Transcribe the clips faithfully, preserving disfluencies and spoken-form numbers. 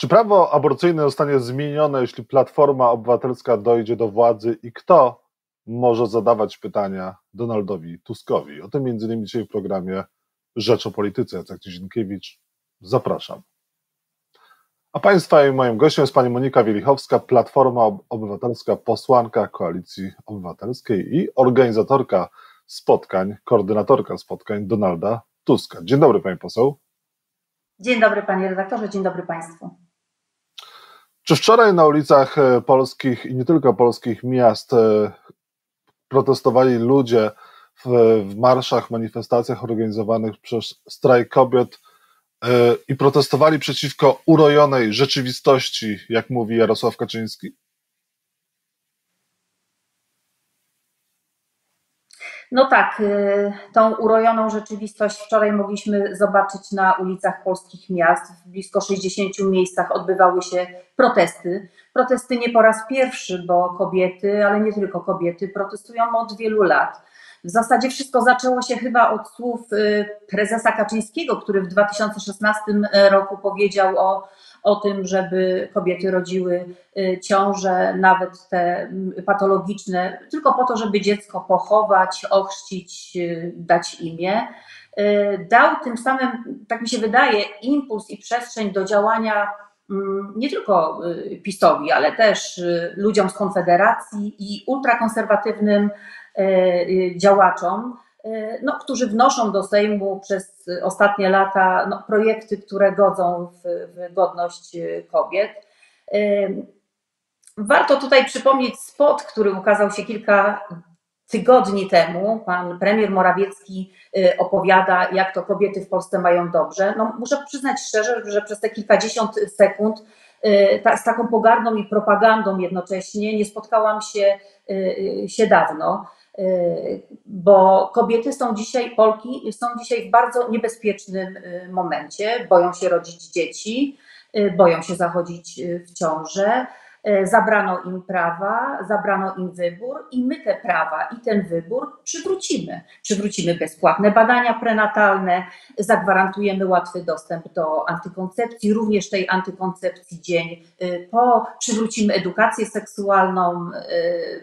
Czy prawo aborcyjne zostanie zmienione, jeśli Platforma Obywatelska dojdzie do władzy i kto może zadawać pytania Donaldowi Tuskowi? O tym między innymi dzisiaj w programie Rzecz o Polityce. Jacek Nizinkiewicz, zapraszam. A Państwa i moim gościem jest Pani Monika Wielichowska, Platforma Obywatelska, posłanka Koalicji Obywatelskiej i organizatorka spotkań, koordynatorka spotkań Donalda Tuska. Dzień dobry Pani Poseł. Dzień dobry Panie Redaktorze, dzień dobry Państwu. Czy wczoraj na ulicach polskich i nie tylko polskich miast protestowali ludzie w, w marszach, manifestacjach organizowanych przez Strajk Kobiet i protestowali przeciwko urojonej rzeczywistości, jak mówi Jarosław Kaczyński? No tak, tą urojoną rzeczywistość wczoraj mogliśmy zobaczyć na ulicach polskich miast. W blisko sześćdziesięciu miejscach odbywały się protesty. Protesty nie po raz pierwszy, bo kobiety, ale nie tylko kobiety, protestują od wielu lat. W zasadzie wszystko zaczęło się chyba od słów prezesa Kaczyńskiego, który w dwa tysiące szesnastym roku powiedział o, o tym, żeby kobiety rodziły ciąże, nawet te patologiczne, tylko po to, żeby dziecko pochować, ochrzcić, dać imię. Dał tym samym, tak mi się wydaje, impuls i przestrzeń do działania nie tylko PiS-owi, ale też ludziom z Konfederacji i ultrakonserwatywnym działaczom, no, którzy wnoszą do Sejmu przez ostatnie lata no, projekty, które godzą w, w godność kobiet. Warto tutaj przypomnieć spot, który ukazał się kilka tygodni temu. Pan premier Morawiecki opowiada, jak to kobiety w Polsce mają dobrze. No, muszę przyznać szczerze, że przez te kilkadziesiąt sekund ta, z taką pogardą i propagandą jednocześnie nie spotkałam się, się dawno. Bo kobiety są dzisiaj, Polki są dzisiaj w bardzo niebezpiecznym momencie, boją się rodzić dzieci, boją się zachodzić w ciążę, zabrano im prawa, zabrano im wybór i my te prawa i ten wybór przywrócimy. Przywrócimy bezpłatne badania prenatalne, zagwarantujemy łatwy dostęp do antykoncepcji, również tej antykoncepcji dzień po, przywrócimy edukację seksualną,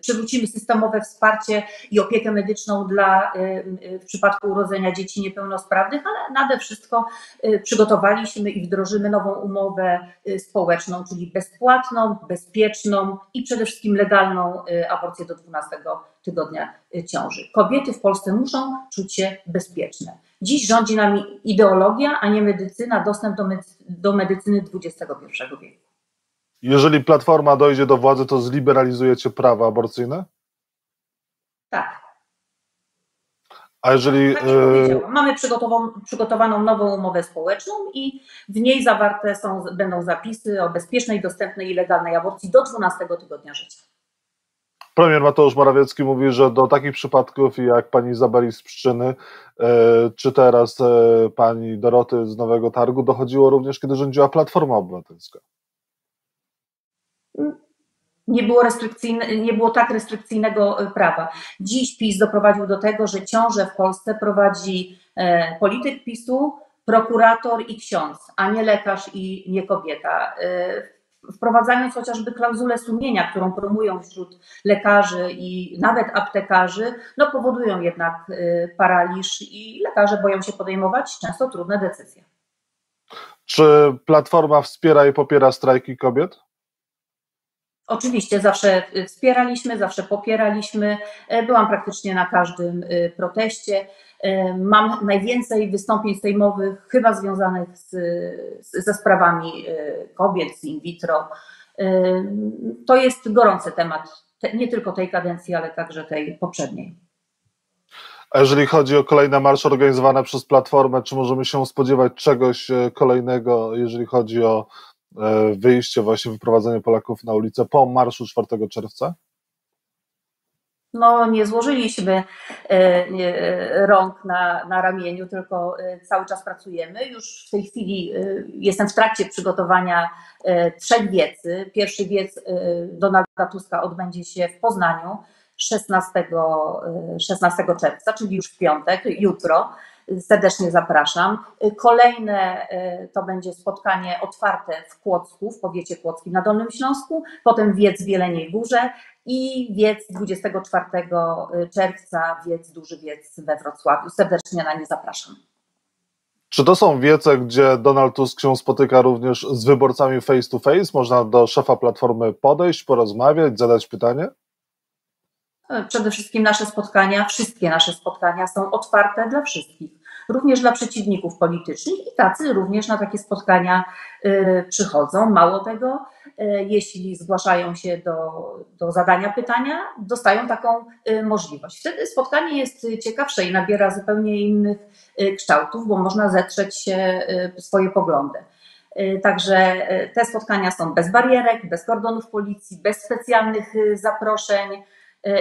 przywrócimy systemowe wsparcie i opiekę medyczną dla, w przypadku urodzenia dzieci niepełnosprawnych, ale nade wszystko przygotowaliśmy i wdrożymy nową umowę społeczną, czyli bezpłatną, bezpłatną, bezpieczną i przede wszystkim legalną aborcję do dwunastego tygodnia ciąży. Kobiety w Polsce muszą czuć się bezpieczne. Dziś rządzi nami ideologia, a nie medycyna, dostęp do, medycy, do medycyny dwudziestego pierwszego wieku. Jeżeli Platforma dojdzie do władzy, to zliberalizujecie prawa aborcyjne? Tak. A jeżeli... Tak e... Mamy przygotowaną nową umowę społeczną i w niej zawarte są, będą zapisy o bezpiecznej, dostępnej i legalnej aborcji do dwunastego tygodnia życia. Premier Mateusz Morawiecki mówi, że do takich przypadków jak pani Izabeli z Pszczyny e, czy teraz e, pani Doroty z Nowego Targu dochodziło również, kiedy rządziła Platforma Obywatelska. Mm. Nie było, nie było tak restrykcyjnego prawa. Dziś PiS doprowadził do tego, że ciążę w Polsce prowadzi e, polityk PiS-u, prokurator i ksiądz, a nie lekarz i nie kobieta. E, wprowadzając chociażby klauzulę sumienia, którą promują wśród lekarzy i nawet aptekarzy, no powodują jednak e, paraliż i lekarze boją się podejmować często trudne decyzje. Czy Platforma wspiera i popiera strajki kobiet? Oczywiście zawsze wspieraliśmy, zawsze popieraliśmy, byłam praktycznie na każdym proteście, mam najwięcej wystąpień sejmowych chyba związanych z, z, ze sprawami kobiet, z in vitro. To jest gorący temat, nie tylko tej kadencji, ale także tej poprzedniej. A jeżeli chodzi o kolejne marsze organizowane przez Platformę, czy możemy się spodziewać czegoś kolejnego, jeżeli chodzi o wyjście, właśnie wyprowadzenie Polaków na ulicę po marszu czwartego czerwca? No nie złożyliśmy rąk na, na ramieniu, tylko cały czas pracujemy. Już w tej chwili jestem w trakcie przygotowania trzech wiecy. Pierwszy wiec Donalda Tuska odbędzie się w Poznaniu szesnastego czerwca, czyli już w piątek, jutro. serdecznie zapraszam. Kolejne to będzie spotkanie otwarte w Kłodzku, w powiecie kłodzkim na Dolnym Śląsku, potem wiec w Jeleniej Górze i wiec dwudziestego czwartego czerwca, wiec Duży Wiec we Wrocławiu. Serdecznie na nie zapraszam. Czy to są wiece, gdzie Donald Tusk się spotyka również z wyborcami face to face? Można do szefa Platformy podejść, porozmawiać, zadać pytanie? Przede wszystkim nasze spotkania, wszystkie nasze spotkania są otwarte dla wszystkich, również dla przeciwników politycznych i tacy również na takie spotkania y, przychodzą. Mało tego, y, jeśli zgłaszają się do, do zadania pytania, dostają taką y, możliwość. Wtedy spotkanie jest ciekawsze i nabiera zupełnie innych y, kształtów, bo można zetrzeć się y, swoje poglądy. Także te spotkania są bez barierek, bez kordonów policji, bez specjalnych zaproszeń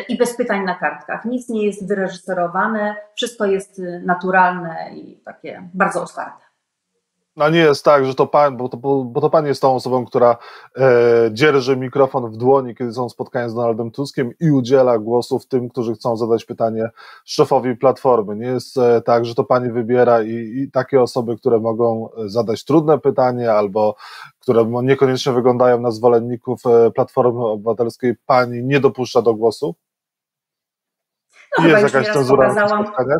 i bez pytań na kartkach. Nic nie jest wyreżyserowane, wszystko jest naturalne i takie bardzo otwarte. No nie jest tak, że to pan, bo to, bo to pan jest tą osobą, która e, dzierży mikrofon w dłoni, kiedy są spotkania z Donaldem Tuskiem i udziela głosów tym, którzy chcą zadać pytanie szefowi Platformy. Nie jest e, tak, że to pani wybiera i, i takie osoby, które mogą zadać trudne pytanie albo które niekoniecznie wyglądają na zwolenników Platformy Obywatelskiej, pani nie dopuszcza do głosu? No, jest jakaś cenzura w tych spotkaniach?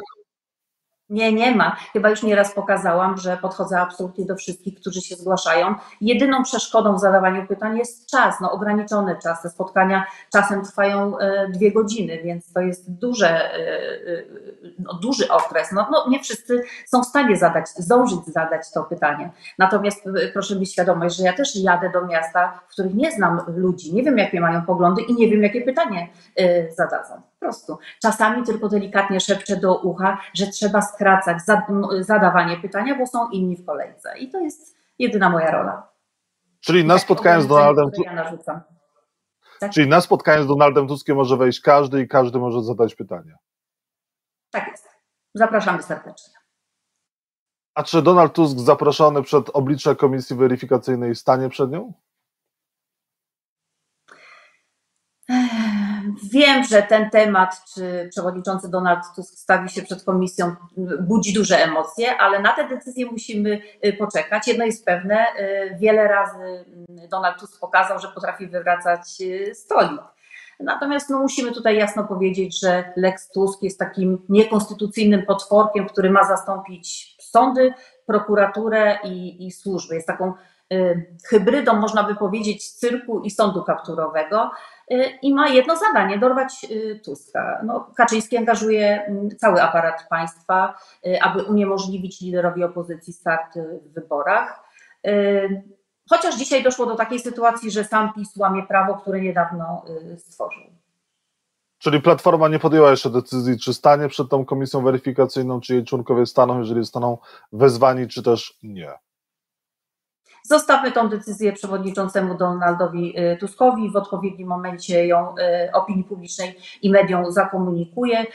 Nie, nie ma. Chyba już nieraz pokazałam, że podchodzę absolutnie do wszystkich, którzy się zgłaszają. Jedyną przeszkodą w zadawaniu pytań jest czas, no ograniczony czas. Te spotkania czasem trwają e, dwie godziny, więc to jest duże, e, e, no, duży okres. No, no, nie wszyscy są w stanie zadać, zdążyć zadać to pytanie. Natomiast proszę mieć świadomość, że ja też jadę do miasta, w których nie znam ludzi, nie wiem jakie mają poglądy i nie wiem jakie pytanie e, zadadzą. Po prostu. Czasami tylko delikatnie szepczę do ucha, że trzeba skracać zadawanie pytania, bo są inni w kolejce. I to jest jedyna moja rola. Czyli na spotkaniu z Donaldem Tuskiem. Czyli na spotkaniu z Donaldem Tuskiem może wejść każdy i każdy może zadać pytanie. Tak jest. Zapraszamy serdecznie. A czy Donald Tusk zaproszony przed oblicze Komisji Weryfikacyjnej stanie przed nią? Wiem, że ten temat, czy przewodniczący Donald Tusk stawi się przed komisją, budzi duże emocje, ale na te decyzje musimy poczekać. Jedno jest pewne, wiele razy Donald Tusk pokazał, że potrafi wywracać stolik. Natomiast no, musimy tutaj jasno powiedzieć, że Lex Tusk jest takim niekonstytucyjnym potworkiem, który ma zastąpić sądy, prokuraturę i, i służby. Jest taką hybrydą, można by powiedzieć, cyrku i sądu kapturowego i ma jedno zadanie, dorwać Tuska. No, Kaczyński angażuje cały aparat państwa, aby uniemożliwić liderowi opozycji start w wyborach. Chociaż dzisiaj doszło do takiej sytuacji, że sam PiS łamie prawo, które niedawno stworzył. Czyli Platforma nie podjęła jeszcze decyzji, czy stanie przed tą komisją weryfikacyjną, czy jej członkowie staną, jeżeli staną wezwani, czy też nie. Zostawmy tą decyzję przewodniczącemu Donaldowi Tuskowi, w odpowiednim momencie ją opinii publicznej i mediom zakomunikuje.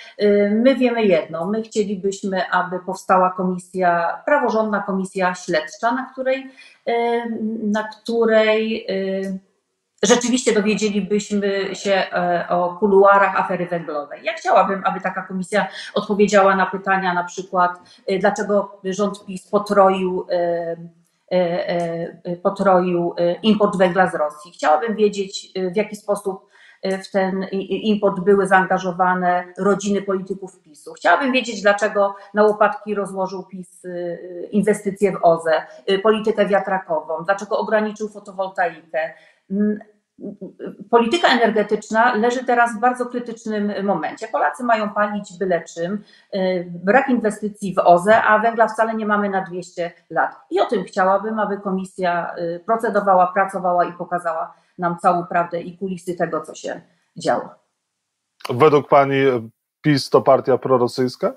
My wiemy jedno, my chcielibyśmy, aby powstała komisja, praworządna komisja śledcza, na której, na której rzeczywiście dowiedzielibyśmy się o kuluarach afery węglowej. Ja chciałabym, aby taka komisja odpowiedziała na pytania, na przykład dlaczego rząd PiS potroił potroił import węgla z Rosji. Chciałabym wiedzieć, w jaki sposób w ten import były zaangażowane rodziny polityków PiS-u. Chciałabym wiedzieć, dlaczego na łopatki rozłożył PiS inwestycje w O Z E, politykę wiatrakową, dlaczego ograniczył fotowoltaikę. Polityka energetyczna leży teraz w bardzo krytycznym momencie. Polacy mają palić byle czym, brak inwestycji w O Z E, a węgla wcale nie mamy na dwieście lat. I o tym chciałabym, aby komisja procedowała, pracowała i pokazała nam całą prawdę i kulisy tego, co się działo. Według pani PiS to partia prorosyjska?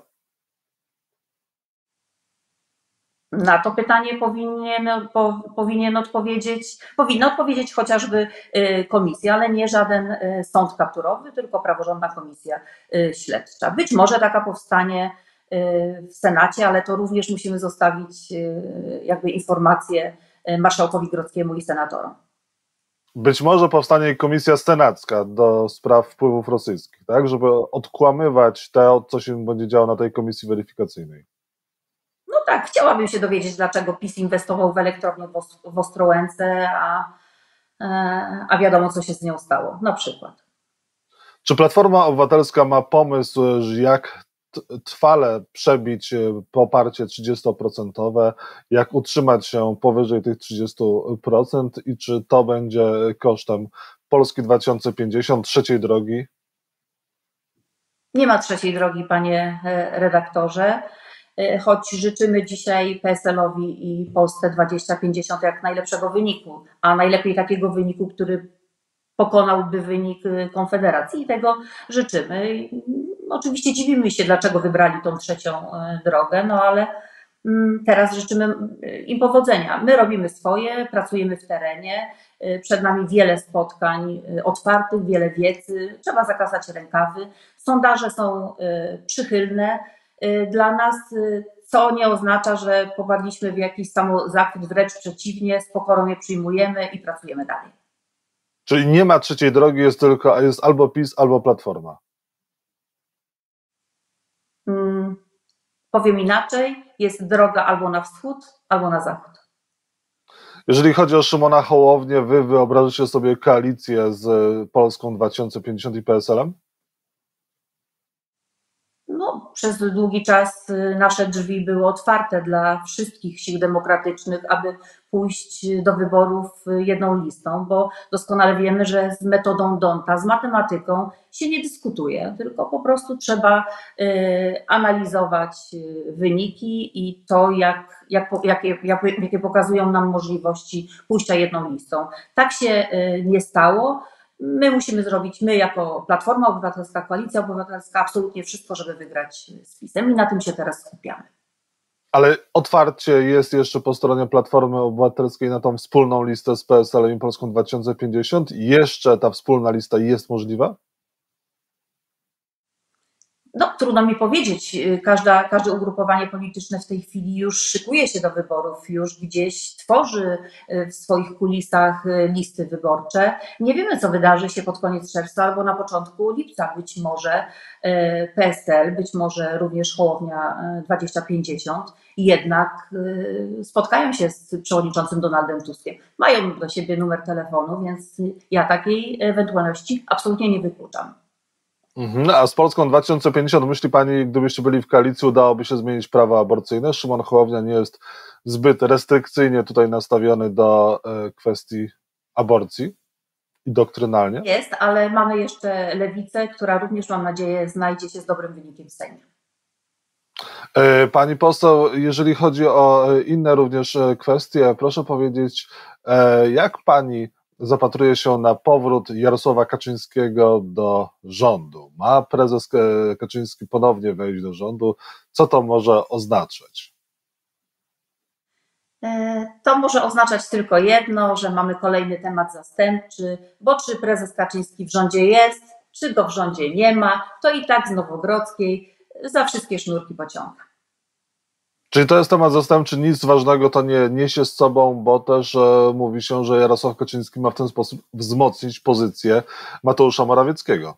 Na to pytanie powinien, po, powinien odpowiedzieć, powinna odpowiedzieć chociażby komisja, ale nie żaden sąd kapturowy, tylko praworządna komisja śledcza. Być może taka powstanie w Senacie, ale to również musimy zostawić jakby informację marszałkowi Grodzkiemu i senatorom. Być może powstanie komisja senacka do spraw wpływów rosyjskich, tak, żeby odkłamywać to, co się będzie działo na tej komisji weryfikacyjnej. tak, chciałabym się dowiedzieć, dlaczego PiS inwestował w elektrownię w Ostrołęce, a, a wiadomo, co się z nią stało, na przykład. Czy Platforma Obywatelska ma pomysł, jak trwale przebić poparcie trzydziestoprocentowe, jak utrzymać się powyżej tych trzydziestu procent i czy to będzie kosztem Polski dwa tysiące pięćdziesiąt, trzeciej drogi? Nie ma trzeciej drogi, panie redaktorze, choć życzymy dzisiaj P S L-owi i Polsce dwa tysiące pięćdziesiąt jak najlepszego wyniku, a najlepiej takiego wyniku, który pokonałby wynik Konfederacji i tego życzymy. Oczywiście dziwimy się, dlaczego wybrali tą trzecią drogę, no ale teraz życzymy im powodzenia. My robimy swoje, pracujemy w terenie, przed nami wiele spotkań otwartych, wiele wiedzy, trzeba zakasać rękawy. Sondaże są przychylne dla nas, co nie oznacza, że popadliśmy w jakiś samozachwyt, wręcz przeciwnie, z pokorą je przyjmujemy i pracujemy dalej. Czyli nie ma trzeciej drogi, jest tylko jest albo PiS, albo Platforma. Hmm, powiem inaczej, jest droga albo na wschód, albo na zachód. Jeżeli chodzi o Szymona Hołownię, wy wyobrażycie sobie koalicję z Polską dwa tysiące pięćdziesiąt i P S L-em? No, przez długi czas nasze drzwi były otwarte dla wszystkich sił demokratycznych, aby pójść do wyborów jedną listą, bo doskonale wiemy, że z metodą Donta, z matematyką się nie dyskutuje, tylko po prostu trzeba y, analizować wyniki i to, jak, jak, jakie, jakie pokazują nam możliwości pójścia jedną listą. Tak się y, nie stało. My musimy zrobić, my jako Platforma Obywatelska, Koalicja Obywatelska, absolutnie wszystko, żeby wygrać z PiS-em i na tym się teraz skupiamy. Ale otwarcie jest jeszcze po stronie Platformy Obywatelskiej na tą wspólną listę z P S L-em i Polską dwa tysiące pięćdziesiąt. Jeszcze ta wspólna lista jest możliwa? No, trudno mi powiedzieć. Każda, każde ugrupowanie polityczne w tej chwili już szykuje się do wyborów, już gdzieś tworzy w swoich kulisach listy wyborcze. Nie wiemy, co wydarzy się pod koniec czerwca albo na początku lipca. Być może P S L, być może również Hołownia dwa tysiące pięćdziesiąt jednak spotkają się z przewodniczącym Donaldem Tuskiem. Mają do siebie numer telefonu, więc ja takiej ewentualności absolutnie nie wykluczam. No, a z Polską dwa tysiące pięćdziesiąt, myśli pani, gdybyście byli w koalicji, udałoby się zmienić prawo aborcyjne? Szymon Hołownia nie jest zbyt restrykcyjnie tutaj nastawiony do kwestii aborcji i doktrynalnie? Jest, ale mamy jeszcze Lewicę, która również, mam nadzieję, znajdzie się z dobrym wynikiem w Sejmie. Pani poseł, jeżeli chodzi o inne również kwestie, proszę powiedzieć, jak pani zapatruje się na powrót Jarosława Kaczyńskiego do rządu? Ma prezes Kaczyński ponownie wejść do rządu? Co to może oznaczać? To może oznaczać tylko jedno, że mamy kolejny temat zastępczy, bo czy prezes Kaczyński w rządzie jest, czy go w rządzie nie ma, to i tak z Nowogrodzkiej za wszystkie sznurki pociąga. Czyli to jest temat zastępczy, nic ważnego to nie niesie z sobą, bo też e, mówi się, że Jarosław Kaczyński ma w ten sposób wzmocnić pozycję Mateusza Morawieckiego.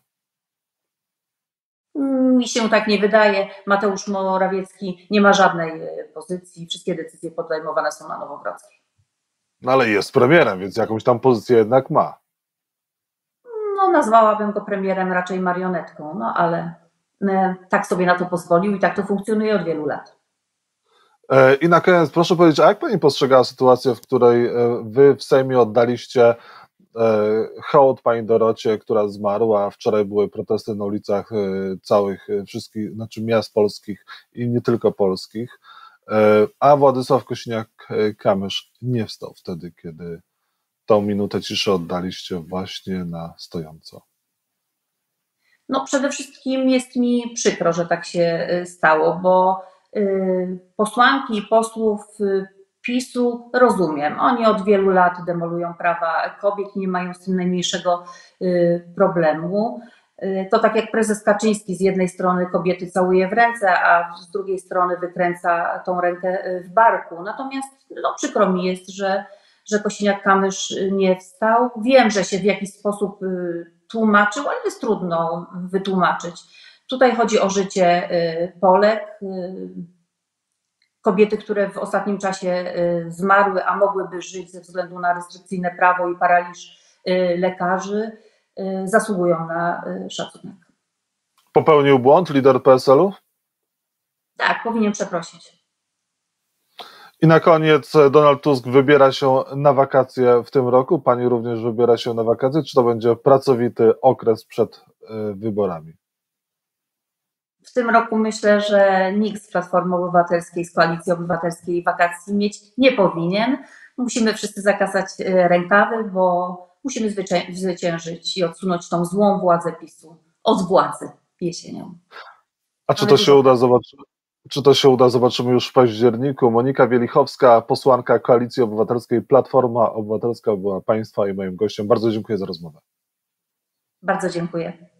Mi się tak nie wydaje. Mateusz Morawiecki nie ma żadnej pozycji, wszystkie decyzje podejmowane są na Nowogrodzkiej. No ale jest premierem, więc jakąś tam pozycję jednak ma. No nazwałabym go premierem, raczej marionetką, no ale e, tak sobie na to pozwolił i tak to funkcjonuje od wielu lat. I na koniec proszę powiedzieć, a jak pani postrzegała sytuację, w której wy w Sejmie oddaliście hołd pani Dorocie, która zmarła? Wczoraj były protesty na ulicach całych wszystkich, znaczy miast polskich i nie tylko polskich, a Władysław Kośniak-Kamysz nie wstał wtedy, kiedy tą minutę ciszy oddaliście właśnie na stojąco. No przede wszystkim jest mi przykro, że tak się stało, bo posłanki i posłów PiS-u rozumiem. Oni od wielu lat demolują prawa kobiet i nie mają z tym najmniejszego problemu. To tak jak prezes Kaczyński, z jednej strony kobiety całuje w ręce, a z drugiej strony wykręca tą rękę w barku. Natomiast no, przykro mi jest, że, że Kosiniak-Kamysz nie wstał. Wiem, że się w jakiś sposób tłumaczył, ale jest trudno wytłumaczyć. Tutaj chodzi o życie Polek, kobiety, które w ostatnim czasie zmarły, a mogłyby żyć ze względu na restrykcyjne prawo i paraliż lekarzy, zasługują na szacunek. Popełnił błąd lider P S L-u? Tak, powinien przeprosić. I na koniec Donald Tusk wybiera się na wakacje w tym roku. Pani również wybiera się na wakacje. Czy to będzie pracowity okres przed wyborami? W tym roku myślę, że nikt z Platformy Obywatelskiej, z Koalicji Obywatelskiej wakacji mieć nie powinien. Musimy wszyscy zakasać rękawy, bo musimy zwyciężyć i odsunąć tą złą władzę PiS-u od władzy jesienią. A czy to się uda? Zobaczymy. Czy to się uda? Zobaczymy już w październiku. Monika Wielichowska, posłanka Koalicji Obywatelskiej, Platforma Obywatelska była Państwa i moim gościem. Bardzo dziękuję za rozmowę. Bardzo dziękuję.